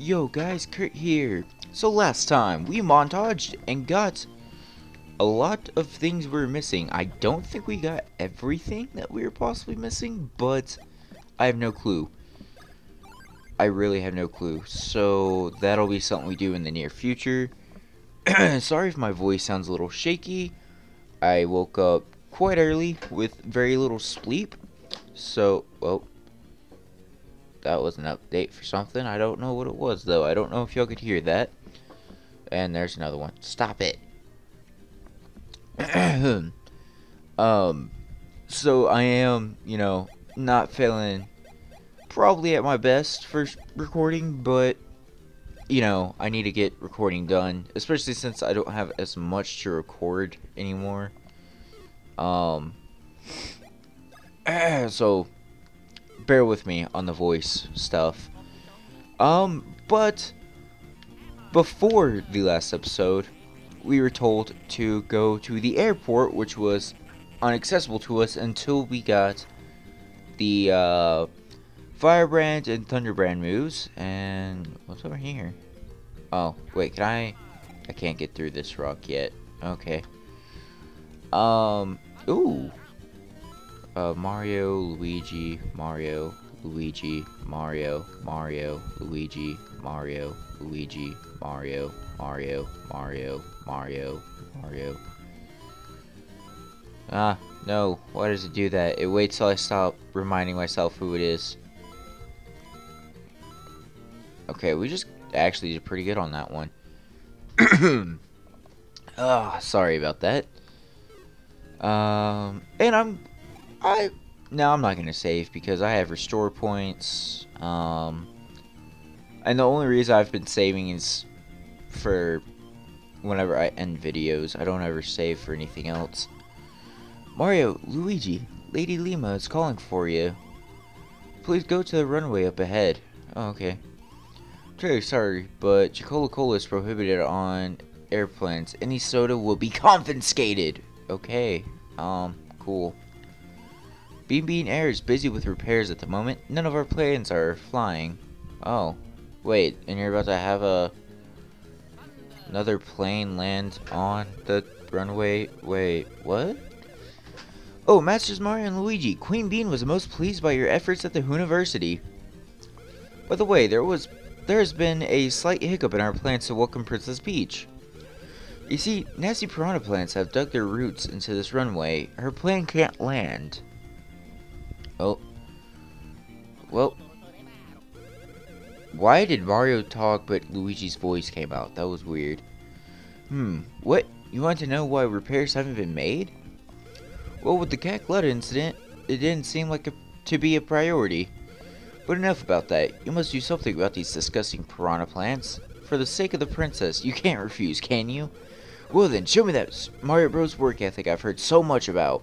Yo guys, Kurt here. So last time we montaged and got a lot of things we were missing. I don't think we got everything that we were possibly missing, but I have no clue. I really have no clue. So that'll be something we do in the near future. Sorry if my voice sounds a little shaky. I woke up quite early with very little sleep. So, well, that was an update for something. I don't know what it was, though. I don't know if y'all could hear that. And there's another one. Stop it. So I am, you know, not feeling probably at my best for recording, but, you know, I need to get recording done, especially since I don't have as much to record anymore. So bear with me on the voice stuff. But before the last episode, we were told to go to the airport, which was inaccessible to us until we got the Firebrand and Thunderbrand moves. And what's over here? Oh, wait, can I can't get through this rock yet. Okay. Ooh. Mario, Luigi, Mario, Luigi, Mario, Mario, Luigi, Mario, Luigi, Mario, Mario, Mario, Mario, Mario. Ah, no. Why does it do that? It waits till I stop reminding myself who it is. Okay, we just actually did pretty good on that one. Ah, sorry about that. And I'm not gonna save because I have restore points. And the only reason I've been saving is for whenever I end videos. I don't ever save for anything else. Mario, Luigi, Lady Lima is calling for you. Please go to the runway up ahead. Oh, okay. I'm very sorry, but Coca-Cola is prohibited on airplanes. Any soda will be confiscated. Okay. Cool. Bean Bean Air is busy with repairs at the moment. None of our planes are flying. Oh, wait, and you're about to have another plane land on the runway? Wait, what? Oh, Masters Mario and Luigi, Queen Bean was most pleased by your efforts at the Hooniversity. By the way, there has been a slight hiccup in our plans to welcome Princess Peach. You see, nasty piranha plants have dug their roots into this runway. Her plane can't land. Oh. Well. Why did Mario talk but Luigi's voice came out? That was weird. What? You want to know why repairs haven't been made? Well, with the Cat Glut incident, it didn't seem like to be a priority. But enough about that. You must do something about these disgusting piranha plants. For the sake of the princess, you can't refuse, can you? Well then, show me that Mario Bros work ethic I've heard so much about.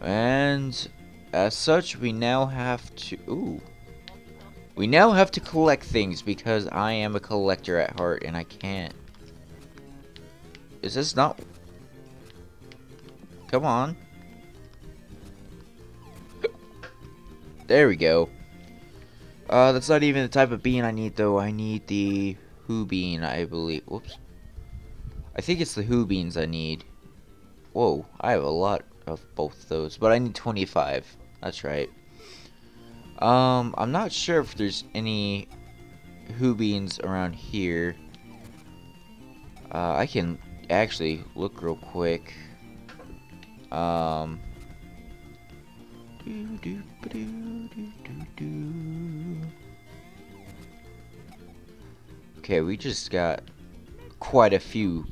And as such, we now have to collect things because I am a collector at heart and I can't. Is this not? Come on. There we go. That's not even the type of bean I need though. I need the Who bean, I believe. Whoops. I think it's the Who beans I need. Whoa, I have a lot of both those, but I need 25. That's right. I'm not sure if there's any Who beans around here. I can actually look real quick. Okay, we just got quite a few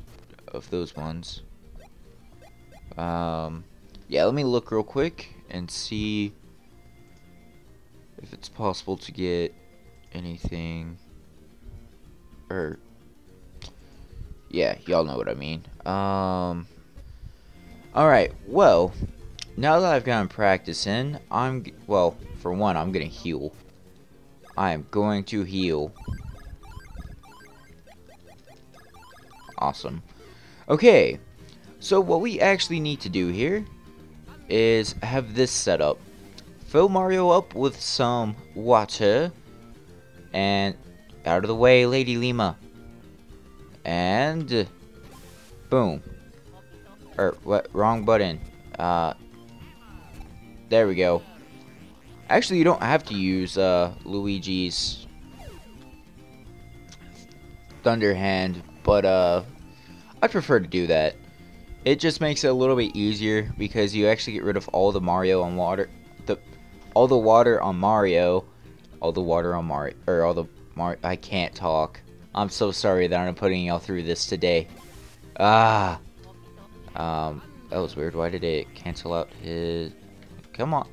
of those ones. Yeah, let me look real quick and see if it's possible to get anything. Yeah, y'all know what I mean. Alright, well, now that I've gotten practice in, for one, I'm gonna heal. I am going to heal. Awesome. Okay, so what we actually need to do here is have this set up. Fill Mario up with some water and Out of the way, Lady Lima. And... boom. What? Wrong button. There we go. Actually, you don't have to use Luigi's Thunder Hand, but I prefer to do that. It just makes it a little bit easier because you actually get rid of all the Mario on water, all the water on Mario. I can't talk. I'm so sorry that I'm putting y'all through this today. That was weird. Why did it cancel out his? Come on,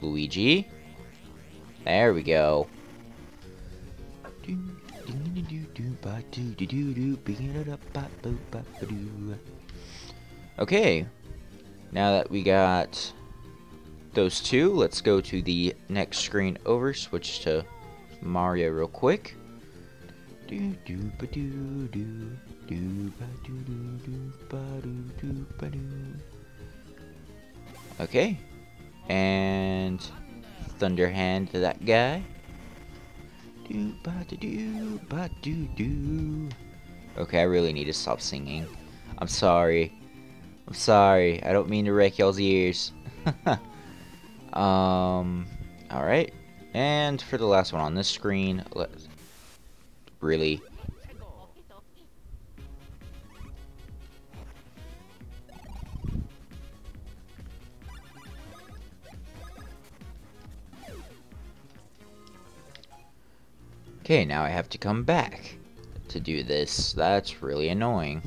Luigi. There we go. Okay. Now that we got those two, let's go to the next screen over. Switch to Mario real quick. Okay. And Thunder Hand to that guy. Okay, I really need to stop singing. I'm sorry. I'm sorry. I don't mean to wreck y'all's ears. Alright. And for the last one on this screen, let's... really? Okay, now I have to come back to do this. That's really annoying.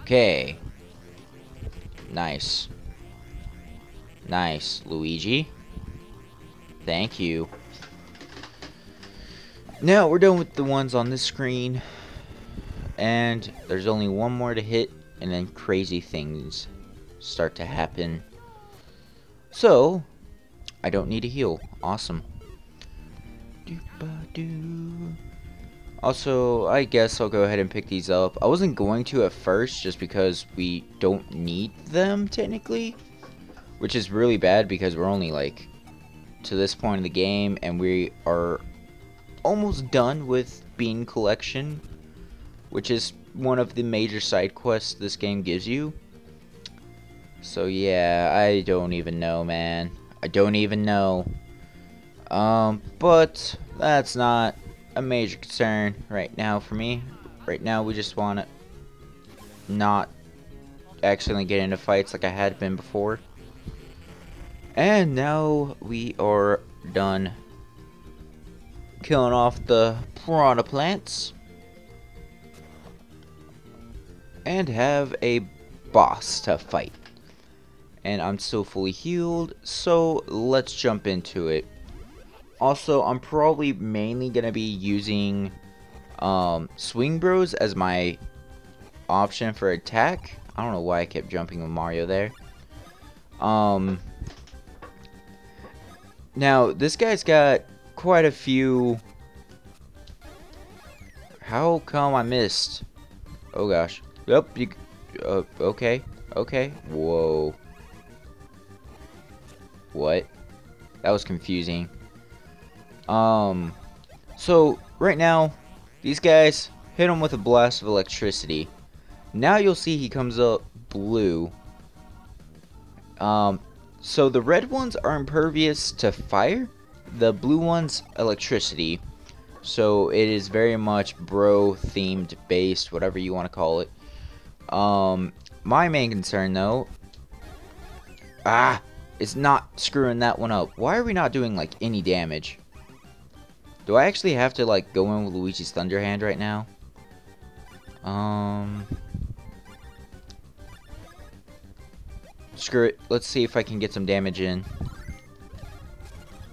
Okay. Nice. Nice, Luigi. Thank you. Now we're done with the ones on this screen, and there's only one more to hit, and then crazy things start to happen. So I don't need to heal. Awesome. Also, I guess I'll go ahead and pick these up. I wasn't going to at first just because we don't need them technically, which is really bad because we're only like to this point in the game and we are almost done with Bean Collection, which is one of the major side quests this game gives you. So yeah, I don't even know, man. I don't even know. But that's not a major concern right now for me. Right now we just want to not accidentally get into fights like I had been before. And now we are done killing off the piranha plants and have a boss to fight. And I'm still fully healed, so let's jump into it. Also, I'm probably mainly gonna be using Swing Bros as my option for attack. I don't know why I kept jumping with Mario there. Now this guy's got quite a few. How come I missed? Oh gosh. Yep. You, okay. Okay. Whoa. What? That was confusing. So right now, these guys hit him with a blast of electricity. Now you'll see he comes up blue. So the red ones are impervious to fire. The blue one's electricity, so it is very much bro-themed based, whatever you want to call it. My main concern, though, is not screwing that one up. Why are we not doing, like, any damage? Do I actually have to, like, go in with Luigi's Thunder Hand right now? Screw it. Let's see if I can get some damage in.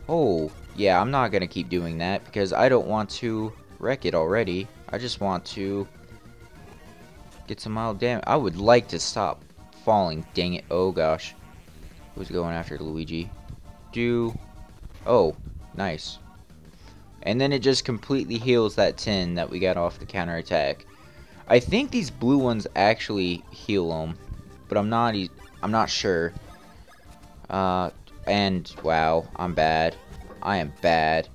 Oh, yeah, I'm not going to keep doing that because I don't want to wreck it already. I just want to get some mild damage. I would like to stop falling. Dang it. Oh, gosh. Who's going after Luigi? Oh, nice. And then it just completely heals that 10 that we got off the counterattack. I think these blue ones actually heal them, but I'm not sure. And wow, I'm bad. I am bad.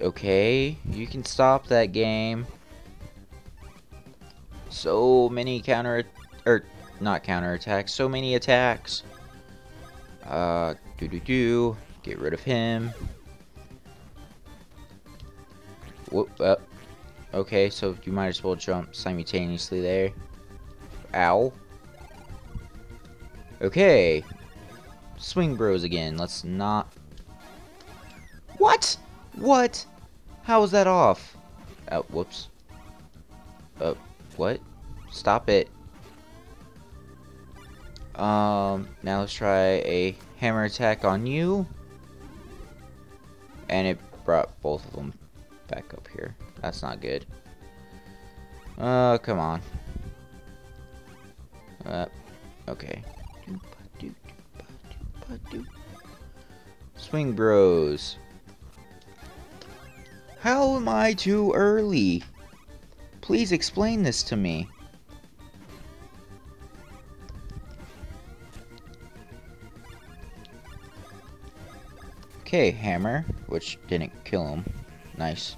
Okay, you can stop that game. So many not counterattacks, so many attacks. Get rid of him. Whoop up. Okay, so you might as well jump simultaneously there. Ow. Okay. Swing Bros again. Let's not... What? What? How is that off? Oh, whoops. What? Stop it. Now let's try a hammer attack on you. And it brought both of them back up here. That's not good. Come on. Okay. Swing Bros. How am I too early? Please explain this to me. Okay, hammer, which didn't kill him. Nice.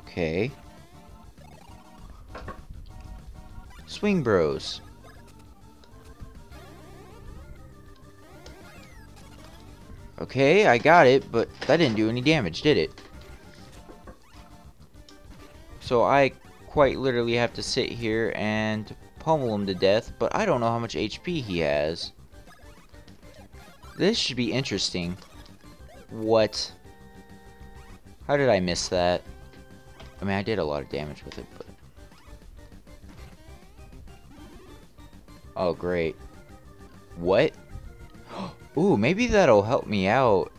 Okay. Swing Bros. Okay, I got it, but that didn't do any damage, did it? So I quite literally have to sit here and pummel him to death, but I don't know how much HP he has. This should be interesting. What? How did I miss that? I mean, I did a lot of damage with it, but... Oh, great. What? Ooh, maybe that'll help me out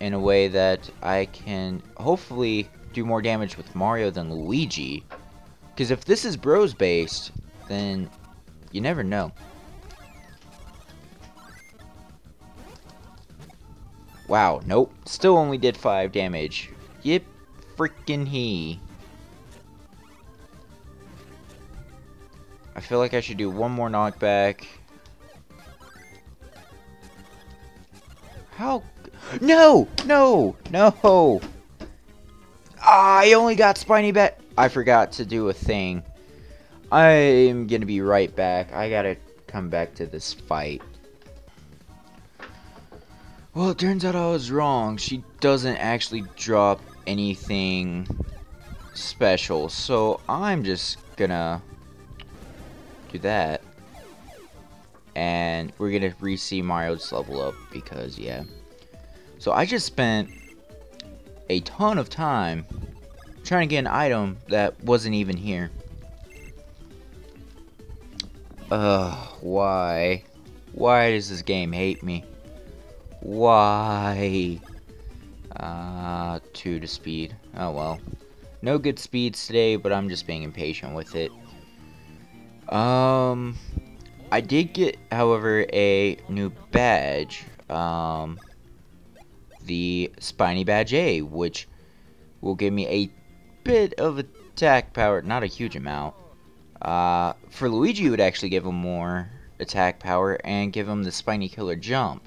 in a way that I can hopefully do more damage with Mario than Luigi. Because if this is Bros-based, then you never know. Wow, nope. Still only did 5 damage. Yip freaking he. I feel like I should do one more knockback. How? No! No! No! Ah, I only got Spiny Badge. I forgot to do a thing. I'm gonna be right back. I gotta come back to this fight. Well, it turns out I was wrong. She doesn't actually drop anything special. So I'm just gonna... do that, and we're gonna re-see Mario's level up, because yeah. So I just spent a ton of time trying to get an item that wasn't even here. Why does this game hate me? Why? 2 to speed. Oh well, no good speeds today, but I'm just being impatient with it. I did get, however, a new badge, the Spiny Badge A, which will give me a bit of attack power, not a huge amount. For Luigi, it would actually give him more attack power and give him the Spiny Killer Jump.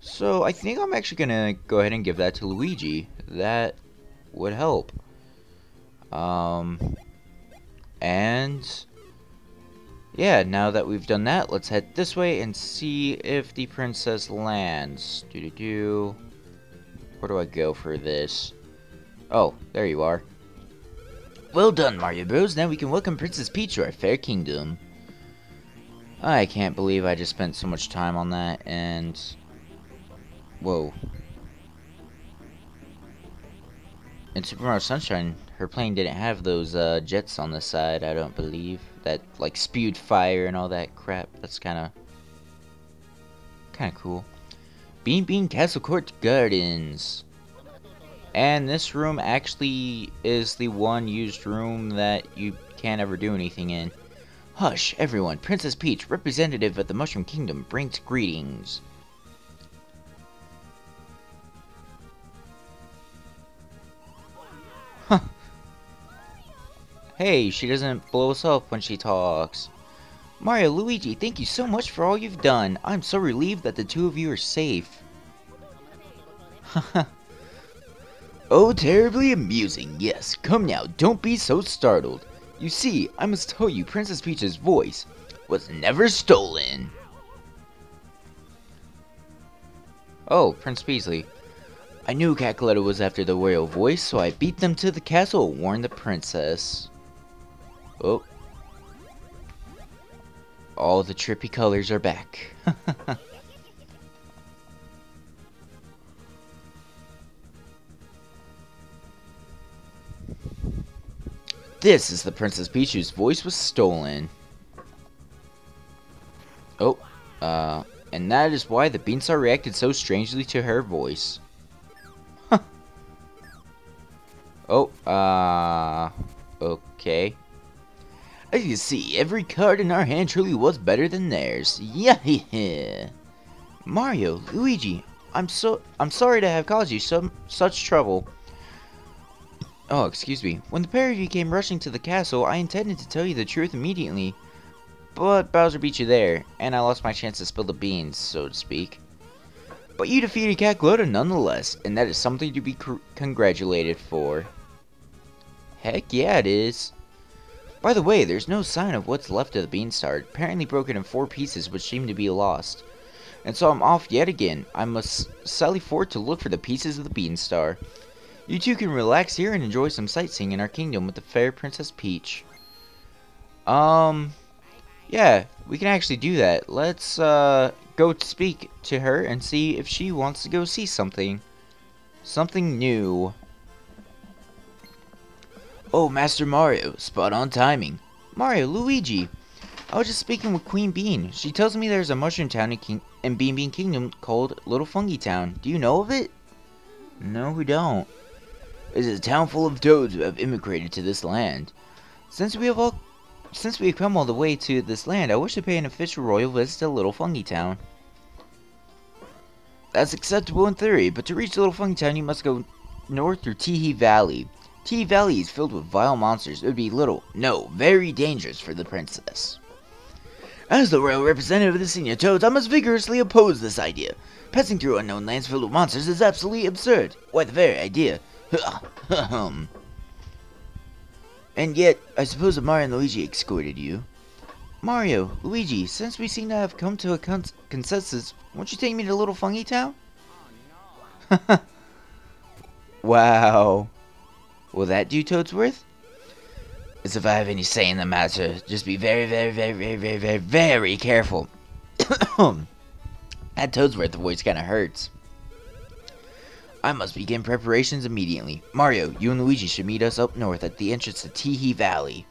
So I think I'm actually gonna go ahead and give that to Luigi. That would help. And... yeah, now that we've done that, let's head this way and see if the princess lands. Where do I go for this? Oh, there you are. Well done, Mario Bros. Now we can welcome Princess Peach to our fair kingdom. I can't believe I just spent so much time on that, and... whoa. In Super Mario Sunshine, her plane didn't have those jets on the side, I don't believe. That, like, spewed fire and all that crap. That's kind of cool. Bean Bean Castle Court Gardens. And this room actually is the one used room that you can't ever do anything in. Hush, everyone. Princess Peach, representative of the Mushroom Kingdom, brings greetings. Huh. Hey, she doesn't blow us up when she talks. Mario, Luigi, thank you so much for all you've done. I'm so relieved that the two of you are safe. Haha. Oh, terribly amusing. Yes, come now, don't be so startled. You see, I must tell you, Princess Peach's voice was never stolen. Oh, Prince Peasley. I knew Cackletta was after the royal voice, so I beat them to the castle and warned the princess. Oh. All the trippy colors are back. This is the Princess Peach whose voice was stolen. Oh, and that is why the Beanstar reacted so strangely to her voice. Huh. Oh, okay. As you see, every card in our hand truly was better than theirs. Yeah. Mario, Luigi, I'm sorry to have caused you such trouble. Oh, excuse me. When the pair of you came rushing to the castle, I intended to tell you the truth immediately, but Bowser beat you there, and I lost my chance to spill the beans, so to speak. But you defeated Cat Gloda nonetheless, and that is something to be congratulated for. Heck yeah, it is. By the way, there's no sign of what's left of the Beanstar, apparently broken in 4 pieces which seem to be lost. And so I'm off yet again. I must sally forth to look for the pieces of the Beanstar. You two can relax here and enjoy some sightseeing in our kingdom with the fair Princess Peach. Yeah, we can actually do that. Let's, go speak to her and see if she wants to go see something. Something new. Oh, Master Mario, spot on timing. Mario, Luigi, I was just speaking with Queen Bean. She tells me there's a mushroom town in Bean Bean Kingdom called Little Fungy Town. Do you know of it? No, we don't. It is a town full of toads who have immigrated to this land. Since we have come all the way to this land, I wish to pay an official royal visit to Little Fungy Town. That's acceptable in theory, but to reach Little Fungy Town, you must go north through Teehee Valley. Teehee Valley is filled with vile monsters. It would be very dangerous for the princess. As the royal representative of the senior toads, I must vigorously oppose this idea. Passing through unknown lands filled with monsters is absolutely absurd. Why, the very idea. And yet, I suppose that Mario and Luigi escorted you. Mario, Luigi, since we seem to have come to a consensus, won't you take me to Little Fungy Town? Wow. Will that do, Toadsworth? As if I have any say in the matter, just be very careful. That Toadsworth voice kinda hurts. I must begin preparations immediately. Mario, you and Luigi should meet us up north at the entrance to Teehee Valley.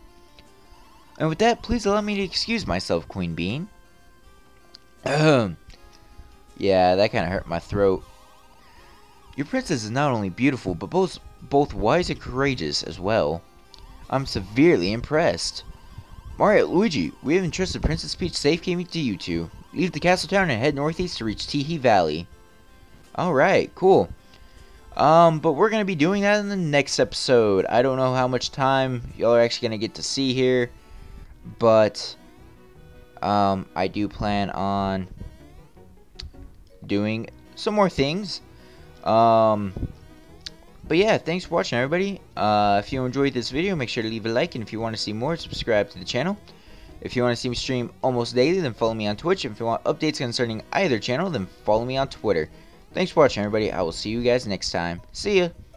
And with that, please allow me to excuse myself, Queen Bean. Yeah, that kinda hurt my throat. Your princess is not only beautiful, but both wise and courageous as well. I'm severely impressed. Mario, Luigi, we have entrusted Princess Peach's safe gaming to you two. Leave the castle town and head northeast to reach Teehee Valley. Alright, cool. But we're going to be doing that in the next episode. I don't know how much time y'all are actually going to get to see here. But, I do plan on doing some more things. But yeah, thanks for watching, everybody. If you enjoyed this video, make sure to leave a like. And if you want to see more, subscribe to the channel. If you want to see me stream almost daily, then follow me on Twitch. And if you want updates concerning either channel, then follow me on Twitter. Thanks for watching, everybody. I will see you guys next time. See ya!